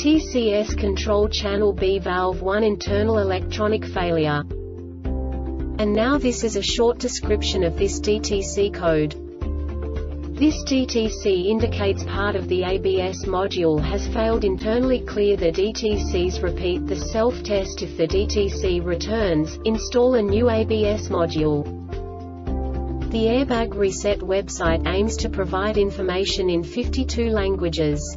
TCS control channel B valve 1 internal electronic failure. And now this is a short description of this DTC code. This DTC indicates part of the ABS module has failed. Internally clear the DTCs, repeat the self-test. If the DTC returns, install a new ABS module. The Airbag Reset website aims to provide information in 52 languages.